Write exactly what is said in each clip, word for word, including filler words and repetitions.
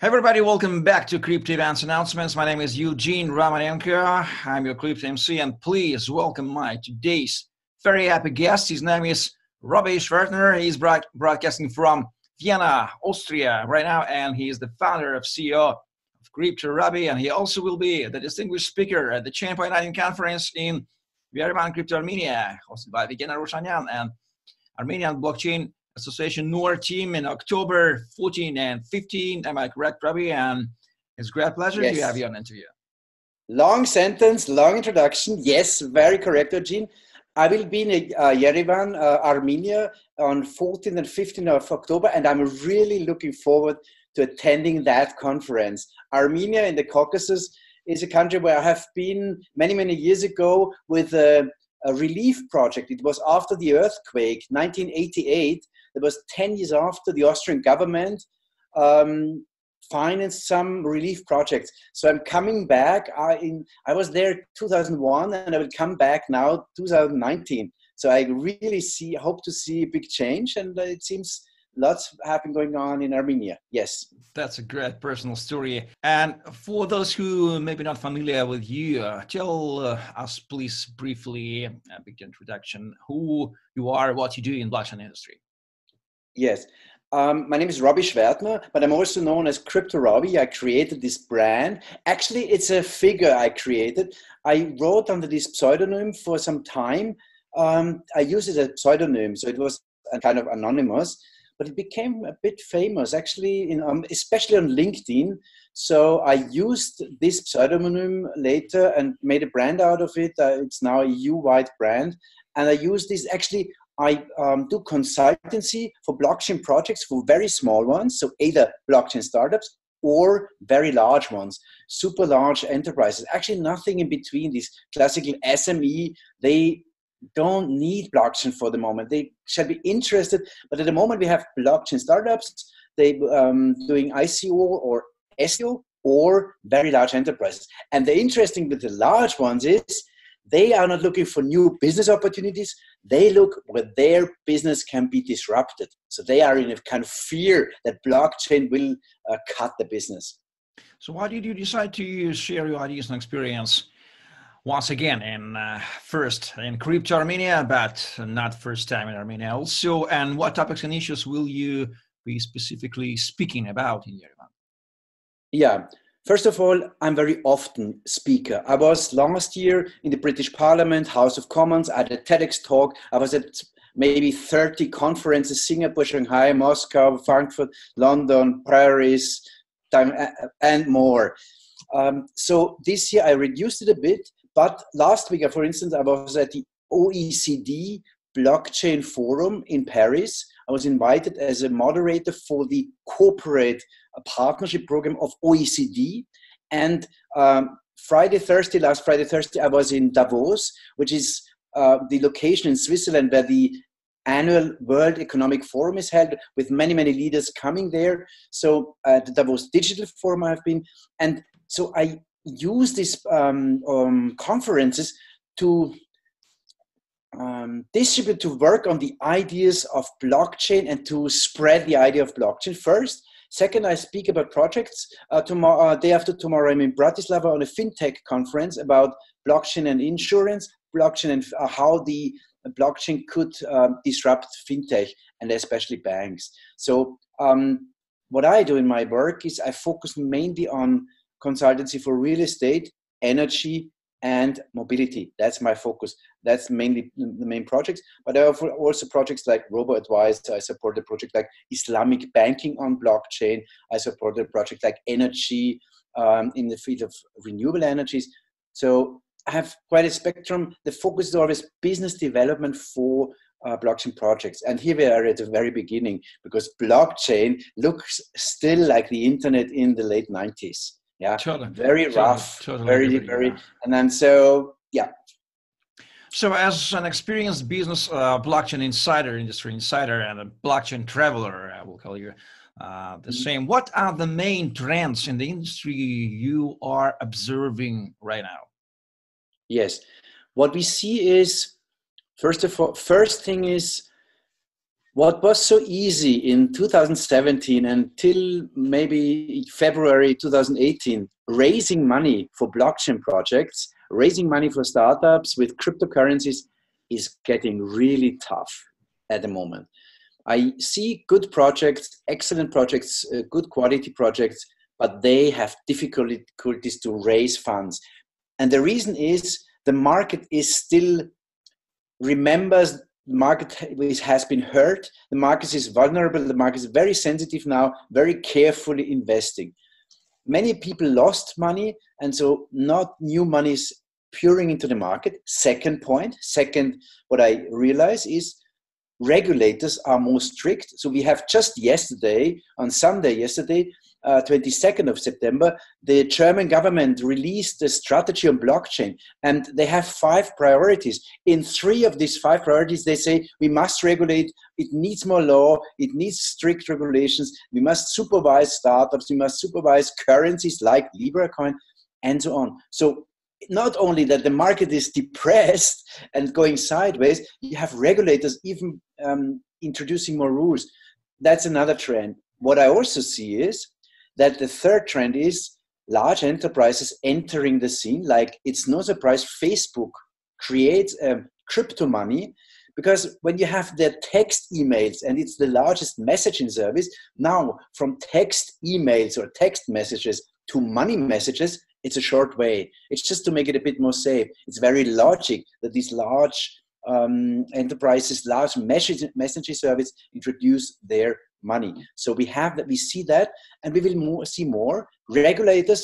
Hey everybody, welcome back to Crypto Events Announcements. My name is Eugene Romanenko. I'm your Crypto M C, and please welcome my today's very happy guest. His name is Robby Schwertner. He's broad broadcasting from Vienna, Austria right now, and he is the founder of C E O of Crypto Robbie, and he also will be the distinguished speaker at the ChainPoint nineteen Conference in Yerevan, Crypto-Armenia, hosted by Vigen Arushanyan and Armenian Blockchain Association NOOR team in October fourteenth and fifteenth. Am I correct, Robby? And it's a great pleasure yes. to have you on interview. Long sentence, long introduction. Yes, very correct, Eugene. I will be in uh, Yerevan, uh, Armenia on fourteenth and fifteenth of October, and I'm really looking forward to attending that conference. Armenia in the Caucasus is a country where I have been many, many years ago with a, a relief project. It was after the earthquake, nineteen eighty-eight. It was ten years after the Austrian government um, financed some relief projects. So I'm coming back. I, in, I was there in two thousand one, and I will come back now two thousand nineteen. So I really see, hope to see a big change, and it seems lots happening going on in Armenia. Yes. That's a great personal story. And for those who may be not familiar with you, uh, tell uh, us please briefly, a big introduction, who you are, what you do in blockchain industry. Yes, um, my name is Robby Schwertner, but I'm also known as Crypto Robbie. I created this brand. Actually, it's a figure I created. I wrote under this pseudonym for some time. Um, I used it as a pseudonym, so it was kind of anonymous, but it became a bit famous, actually, in, um, especially on LinkedIn. So I used this pseudonym later and made a brand out of it. Uh, it's now a E U-wide brand, and I use this actually. I um, do consultancy for blockchain projects, for very small ones, so either blockchain startups or very large ones, super large enterprises. Actually, nothing in between. These classical S M E, they don't need blockchain for the moment. They shall be interested, but at the moment we have blockchain startups, they um, doing I C O or S E O or very large enterprises. And the interesting with the large ones is they are not looking for new business opportunities. They look where their business can be disrupted. So they are in a kind of fear that blockchain will uh, cut the business. So why did you decide to share your ideas and experience once again in uh, first in Crypto-Armenia, but not first time in Armenia also? And what topics and issues will you be specifically speaking about in Yerevan? Yeah. First of all, I'm very often speaker. I was last year in the British Parliament, House of Commons. I had a TEDx talk. I was at maybe thirty conferences, Singapore, Shanghai, Moscow, Frankfurt, London, Paris, and more. Um, so this year I reduced it a bit, but last week, for instance, I was at the O E C D Blockchain Forum in Paris. I was invited as a moderator for the corporate partnership program of O E C D. And um, Friday, Thursday, last Friday, Thursday, I was in Davos, which is uh, the location in Switzerland where the annual World Economic Forum is held, with many, many leaders coming there. So at uh, the Davos Digital Forum I have been. And so I use these um, um, conferences to Um, distribute, to work on the ideas of blockchain and to spread the idea of blockchain first. Second, I speak about projects. Uh, tomorrow, uh, day after tomorrow, I'm in Bratislava on a fintech conference about blockchain and insurance, blockchain and uh, how the blockchain could um, disrupt fintech and especially banks. So um, what I do in my work is I focus mainly on consultancy for real estate, energy, and mobility. That's my focus. That's mainly the main projects, but there are also projects like robo-advice. I support a project like Islamic banking on blockchain. I support a project like energy um, in the field of renewable energies. So I have quite a spectrum. The focus is always business development for uh, blockchain projects. And here we are at the very beginning, because blockchain looks still like the internet in the late nineties. Yeah, totally. Very rough, totally. Totally very, very, yeah. And then so, yeah. So as an experienced business uh, blockchain insider, industry insider, and a blockchain traveler, I will call you uh, the mm-hmm. same, what are the main trends in the industry you are observing right now? Yes, what we see is, first of all, first thing is, what was so easy in two thousand seventeen until maybe February two thousand eighteen, raising money for blockchain projects, raising money for startups with cryptocurrencies is getting really tough at the moment. I see good projects, excellent projects, uh, good quality projects, but they have difficulties to raise funds. And the reason is the market is still, remembers, the market has been hurt, the market is vulnerable, the market is very sensitive now, very carefully investing. Many people lost money, and so not new money is pouring into the market. Second point, second, what I realize is regulators are more strict. So we have just yesterday, on Sunday yesterday, Uh, twenty-second of September, the German government released a strategy on blockchain, and they have five priorities. In three of these five priorities, they say we must regulate, it needs more law, it needs strict regulations, we must supervise startups, we must supervise currencies like Libra coin, and so on. So not only that the market is depressed and going sideways, you have regulators even um, introducing more rules. That's another trend. What I also see is that the third trend is large enterprises entering the scene. Like, it's no surprise Facebook creates um, crypto money, because when you have the text emails, and it's the largest messaging service, now from text emails or text messages to money messages, it's a short way. It's just to make it a bit more safe. It's very logic that these large um, enterprises, large message, messaging service introduce their money. So we have that, we see that, and we will more, see more regulators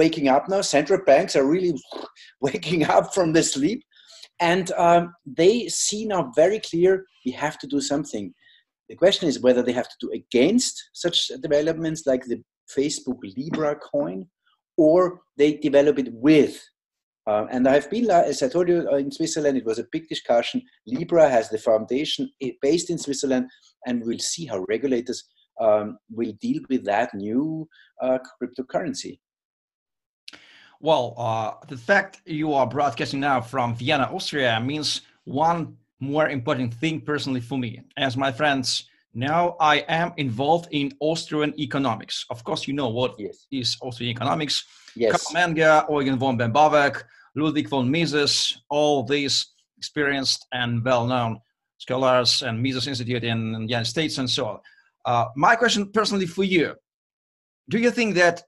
waking up now. Central banks are really waking up from the sleep, and um, they see now very clear we have to do something. The question is whether they have to do against such developments like the Facebook Libra coin, or they develop it with. Uh, and I have been, as I told you, in Switzerland, it was a big discussion. Libra has the foundation based in Switzerland, and we'll see how regulators um, will deal with that new uh, cryptocurrency. Well, uh, the fact you are broadcasting now from Vienna, Austria, means one more important thing personally for me. As my friends, now I am involved in Austrian economics. Of course, you know what yes. is Austrian economics. Yes. Carl Menger, Eugen von Böhm-Bawerk, Ludwig von Mises, all these experienced and well-known scholars, and Mises Institute in the United States and so on. Uh, my question personally for you, do you think that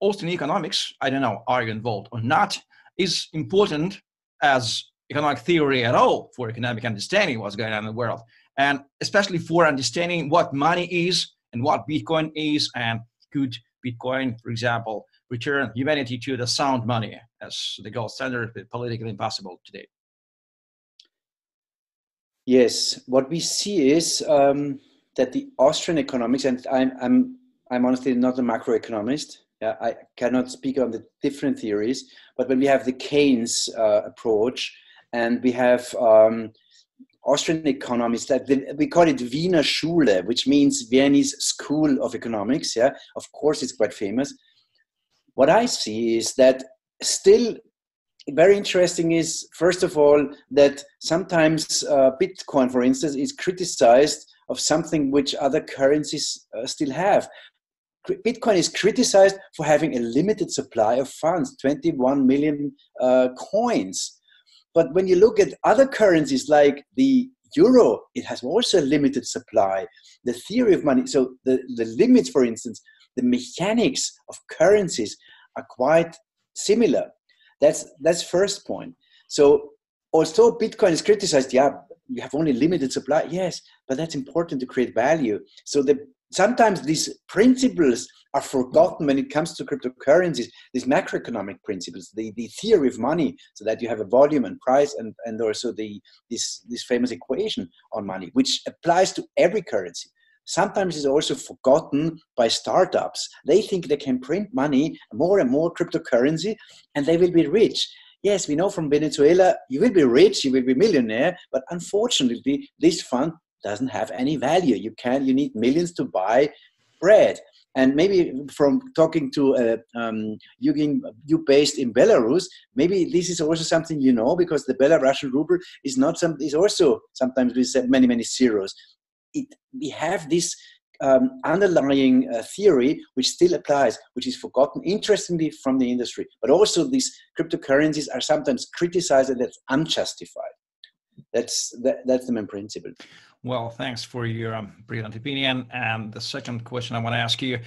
Austrian economics, I don't know, are you involved or not, is important as economic theory at all for economic understanding what's going on in the world, and especially for understanding what money is and what Bitcoin is, and could Bitcoin, for example, return humanity to the sound money as the gold standard, but politically impossible today? Yes, what we see is um, that the Austrian economics, and I'm, I'm, I'm honestly not a macroeconomist, uh, I cannot speak on the different theories, but when we have the Keynes uh, approach, and we have um, Austrian economists, that the, we call it Wiener Schule, which means Viennese School of Economics, yeah, of course it's quite famous. What I see is that still, very interesting is, first of all, that sometimes uh, Bitcoin, for instance, is criticized of something which other currencies uh, still have. Bitcoin is criticized for having a limited supply of funds, twenty-one million uh, coins. But when you look at other currencies like the euro, it has also a limited supply. The theory of money, so the, the limits, for instance, the mechanics of currencies are quite similar. That's that's first point. So although Bitcoin is criticized, yeah, you have only limited supply, yes, but that's important to create value. So the, sometimes these principles are forgotten when it comes to cryptocurrencies, these macroeconomic principles, the, the theory of money, so that you have a volume and price, and, and also the this, this famous equation on money, which applies to every currency. Sometimes it's also forgotten by startups. They think they can print money, more and more cryptocurrency, and they will be rich. Yes, we know from Venezuela, you will be rich, you will be millionaire, but unfortunately, this fund doesn't have any value. You can, you need millions to buy bread. And maybe from talking to uh, um, Eugen, you based in Belarus, maybe this is also something you know, because the Belarusian ruble is not some, is also sometimes with many, many zeros. it, we have this um, underlying uh, theory which still applies, which is forgotten, interestingly, from the industry. But also these cryptocurrencies are sometimes criticized, and that's unjustified. That's, that, that's the main principle. Well, thanks for your um, brilliant opinion. And the second question I want to ask you,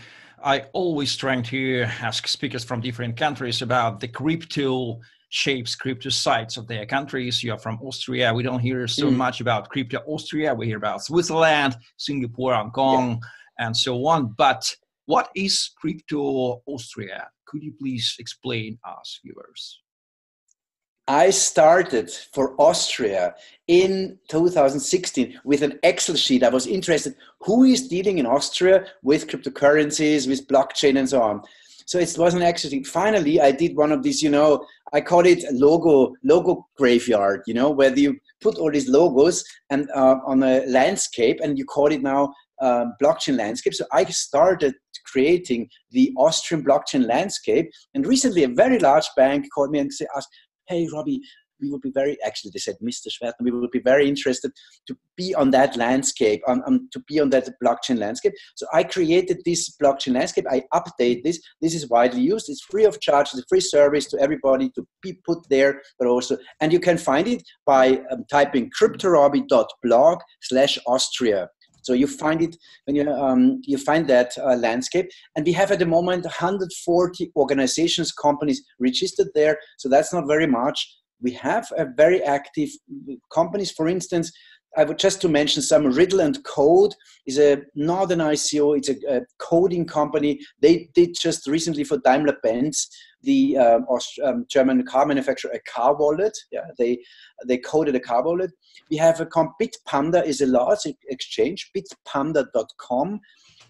I always trying to ask speakers from different countries about the crypto shapes, crypto sites of their countries. You are from Austria. We don't hear so mm. much about Crypto-Austria. We hear about Switzerland, Singapore, Hong Kong, yeah. and so on. But what is Crypto-Austria? Could you please explain us, viewers? I started for Austria in two thousand sixteen with an Excel sheet. I was interested, who is dealing in Austria with cryptocurrencies, with blockchain and so on. So it was an Excel sheet. Finally, I did one of these, you know, I call it logo, logo graveyard, you know, where you put all these logos and uh, on a landscape, and you call it now uh, blockchain landscape. So I started creating the Austrian blockchain landscape. And recently, a very large bank called me and asked, hey, Robbie, we would be very, actually they said, Mister Schwertner, we would be very interested to be on that landscape, on, on, to be on that blockchain landscape. So I created this blockchain landscape. I update this. This is widely used. It's free of charge. It's a free service to everybody to be put there, but also, and you can find it by um, typing crypto robbie dot blog slash Austria. So you find it when you um, you find that uh, landscape, and we have at the moment one hundred forty organizations, companies registered there. So that's not very much. We have a very active companies. For instance, I would just to mention some Riddle and Code is a not an I C O. It's a, a coding company. They did just recently for Daimler-Benz, the um, um, German car manufacturer, a car wallet. Yeah, they they coded a car wallet. We have a Bitpanda is a large exchange, bitpanda dot com.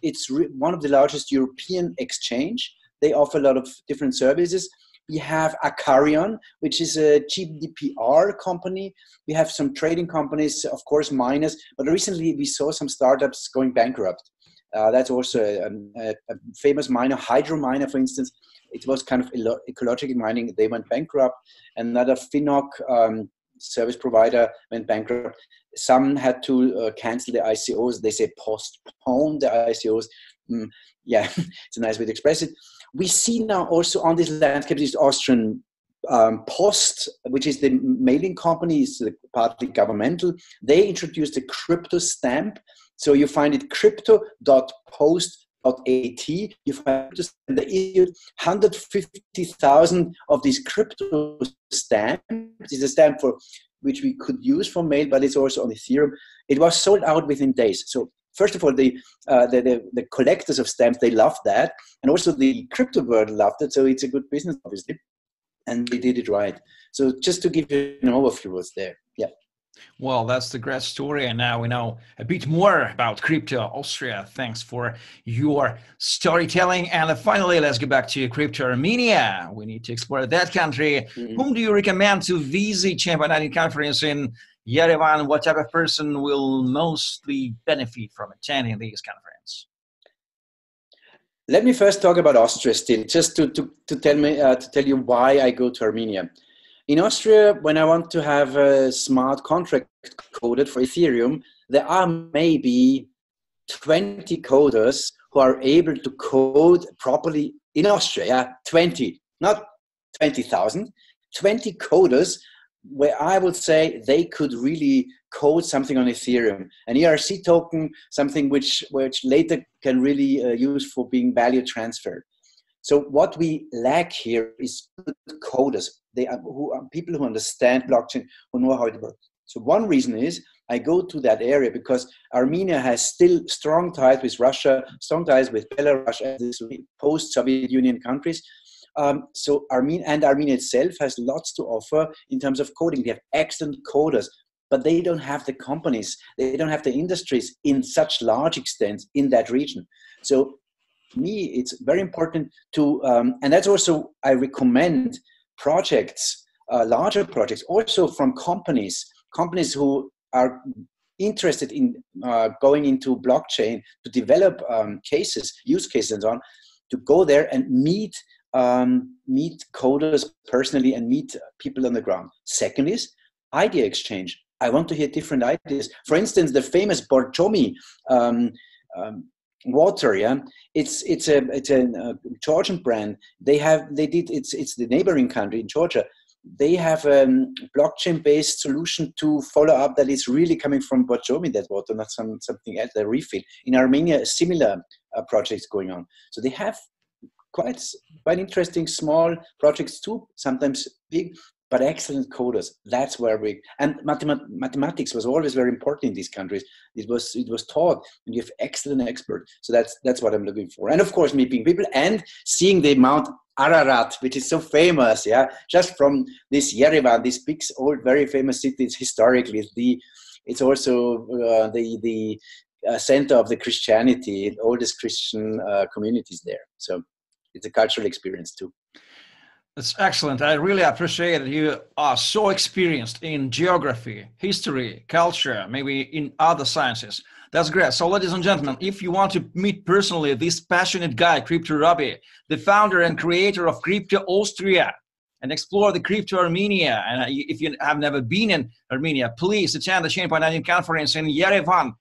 It's one of the largest European exchange. They offer a lot of different services. We have Akarion, which is a G D P R company. We have some trading companies, of course, miners. But recently, we saw some startups going bankrupt. Uh, that's also a, a, a famous miner, Hydro Miner, for instance. It was kind of ecological mining. They went bankrupt. Another FinOc um, service provider went bankrupt. Some had to uh, cancel the I C Os. They say postpone the I C Os. Mm, yeah, it's a nice way to express it. We see now also on this landscape, this Austrian um, Post, which is the mailing company, is partly governmental. They introduced a crypto stamp. So you find it crypto dot post dot A T. You find one hundred fifty thousand of these crypto stamps. It's a stamp for which we could use for mail, but it's also on Ethereum. It was sold out within days. So first of all, the, uh, the, the, the collectors of stamps, they love that. And also the crypto world loved it. So it's a good business, obviously. And they did it right. So just to give you an overview what's there. Yeah. Well, that's the great story. And now we know a bit more about Crypto-Austria. Thanks for your storytelling. And finally, let's get back to Crypto-Armenia. We need to explore that country. Mm-hmm. Whom do you recommend to visit ChainPoint nineteen Conference in Yerevan? What type of person will mostly benefit from attending this conference? Let me first talk about Austria still, just to, to, to, tell, me, uh, to tell you why I go to Armenia. In Austria, when I want to have a smart contract coded for Ethereum, there are maybe twenty coders who are able to code properly in Austria. Yeah, twenty, not twenty thousand. twenty coders where I would say they could really code something on Ethereum. An E R C token, something which, which later can really uh, use for being value transferred. So what we lack here is good coders. They are, who are people who understand blockchain, who know how it works. So one reason is I go to that area because Armenia has still strong ties with Russia, strong ties with Belarus, and post-Soviet Union countries. Um, so Armenia and Armenia itself has lots to offer in terms of coding. They have excellent coders, but they don't have the companies. They don't have the industries in such large extent in that region. So for me, it's very important to, um, and that's also, I recommend projects, uh, larger projects, also from companies, companies who are interested in uh, going into blockchain to develop um, cases, use cases and so on, to go there and meet um, meet coders personally and meet people on the ground. Second is idea exchange. I want to hear different ideas. For instance, the famous Borjomi um, um, water, yeah, it's it's a it's a uh, Georgian brand. They have they did it's it's the neighboring country in Georgia. They have a um, blockchain-based solution to follow up that is really coming from Borjomi, that water, not some something else, a refill. In Armenia, similar uh, projects going on. So they have quite quite interesting small projects too, sometimes big, but excellent coders. That's where we, and mathemat mathematics was always very important in these countries. It was, it was taught, and you have excellent experts. So that's, that's what I'm looking for. And of course, meeting people and seeing the Mount Ararat, which is so famous, yeah, just from this Yerevan, this big old, very famous city. It's historically the, it's also uh, the, the uh, center of the Christianity, the oldest Christian uh, communities there. So it's a cultural experience too. That's excellent. I really appreciate that you are so experienced in geography, history, culture, maybe in other sciences. That's great. So, ladies and gentlemen, if you want to meet personally this passionate guy, Crypto Robbie, the founder and creator of Crypto-Austria, and explore the Crypto-Armenia, and if you have never been in Armenia, please attend the ChainPoint nineteen Conference in Yerevan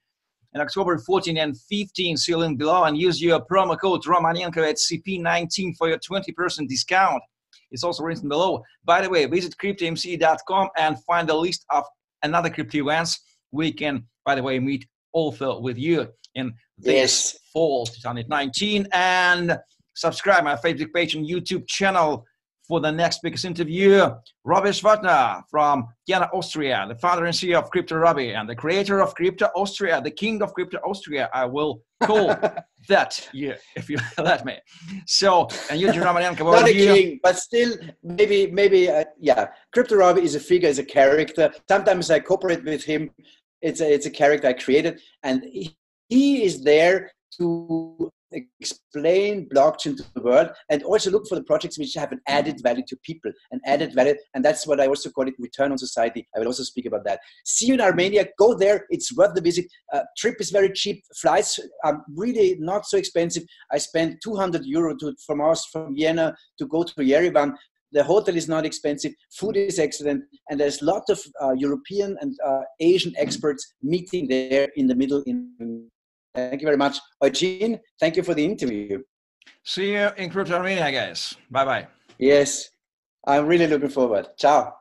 on October fourteenth and fifteenth, see link below, and use your promo code Romanenko at C P nineteen for your twenty percent discount. It's also written below. By the way, visit crypto em cee dot com and find a list of another crypto events. We can, by the way, meet also with you in this yes. fall twenty nineteen. And subscribe my Facebook page and YouTube channel for the next speaker's interview. Robby Schwertner from Vienna, Austria, the founder and C E O of Crypto Robbie and the creator of Crypto-Austria, the king of Crypto-Austria, I will call that you, if you let me. So, and Eugene Romanenko, not a king, but still, maybe, maybe, uh, yeah. Crypto Robbie is a figure, is a character. Sometimes I cooperate with him. It's a, it's a character I created, and he, he is there to explain blockchain to the world, and also look for the projects which have an added value to people, an added value, and that's what I also call it, return on society. I will also speak about that. See you in Armenia, go there, it's worth the visit. Uh, trip is very cheap, flights are really not so expensive. I spent two hundred euro to, from us, from Vienna to go to Yerevan. The hotel is not expensive, food is excellent, and there's a lot of uh, European and uh, Asian experts meeting there in the middle in Thank you very much. Eugene, thank you for the interview. See you in Crypto-Armenia, guys. Bye-bye. Yes, I'm really looking forward. Ciao.